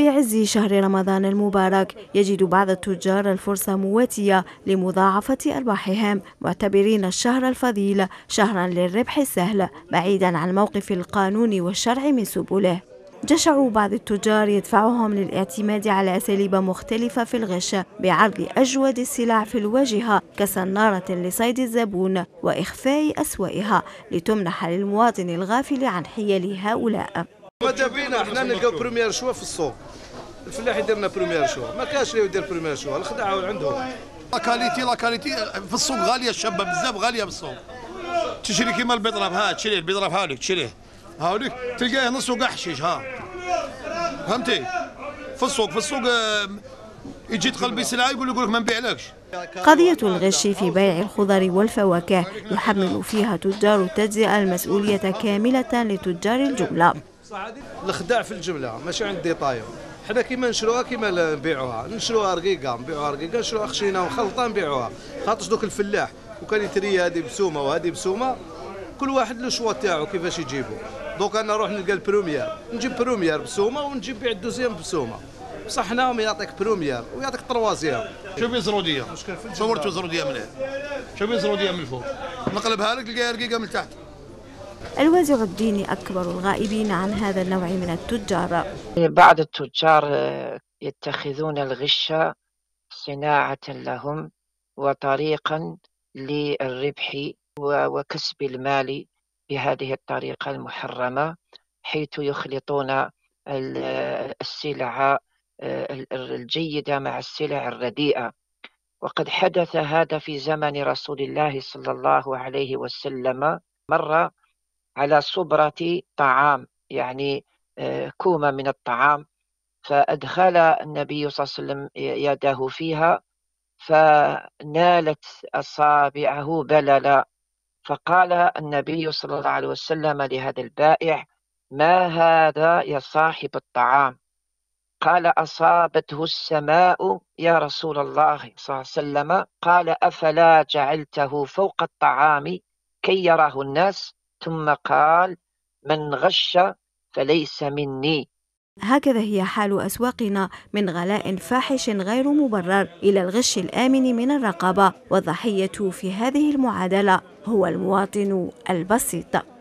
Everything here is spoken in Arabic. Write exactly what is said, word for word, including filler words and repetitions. في عز شهر رمضان المبارك يجد بعض التجار الفرصة مواتية لمضاعفة أرباحهم، معتبرين الشهر الفضيل شهرا للربح السهل بعيدا عن موقف القانون والشرع من سبله. جشع بعض التجار يدفعهم للاعتماد على أساليب مختلفة في الغش بعرض أجود السلع في الواجهة كصنارة لصيد الزبون وإخفاء أسوائها لتمنح للمواطن الغافل عن حيل هؤلاء. ماذا بينا احنا نلقاو بريمير شوا في السوق، الفلاح يدير لنا بريمير شوا، ما كاش اللي يدير بريمير شوا، الخدعه عندهم. لاكاليتي لاكاليتي في السوق غاليه، الشابه بزاف غاليه في السوق. تشري كيما البيضراب، ها تشري البيضراب هاوليك تشريه، هاوليك تلقاه نص وكاع حشيش، ها فهمتي؟ في السوق في السوق يجي تقلبي سلعه يقول لك ما نبيعلكش. قضية الغش في بيع الخضر والفواكه يحمل فيها تجار التجزئة المسؤولية كاملة لتجار الجملة. الخداع في الجمله ماشي عند الديطايو، حنا كيما نشروها كيما نبيعوها، نشروها رقيقه نبيعوها رقيقه، نشروها خشينه وخلطه نبيعوها، خاطرش دوك الفلاح وكان يتري هذه بسومه وهذه بسومه، كل واحد له شوا تاعو كيفاش يجيبو. دوك انا نروح نلقى البروميير، نجيب بروميير بسومه ونجيب بيع الدوزيام بسومه، بصح حناهم يعطيك بروميير ويعطيك طروازيام. شوفي زروديه، صورت زروديه من هنا، شوفي زروديه من الفوق، نقلبها لك تلقاها رقيقه من تحت. الوازع الديني أكبر الغائبين عن هذا النوع من التجار. بعض التجار يتخذون الغش صناعة لهم وطريقا للربح وكسب المال بهذه الطريقة المحرمة، حيث يخلطون السلع الجيدة مع السلع الرديئة. وقد حدث هذا في زمن رسول الله صلى الله عليه وسلم، مرة على صبرة طعام يعني كومة من الطعام، فأدخل النبي صلى الله عليه وسلم يده فيها فنالت أصابعه بللا، فقال النبي صلى الله عليه وسلم لهذا البائع: ما هذا يا صاحب الطعام؟ قال: أصابته السماء يا رسول الله صلى الله عليه وسلم. قال: أفلا جعلته فوق الطعام كي يراه الناس؟ ثم قال: من غش فليس مني. هكذا هي حال أسواقنا، من غلاء فاحش غير مبرر إلى الغش الآمن من الرقابة، والضحية في هذه المعادلة هو المواطن البسيط.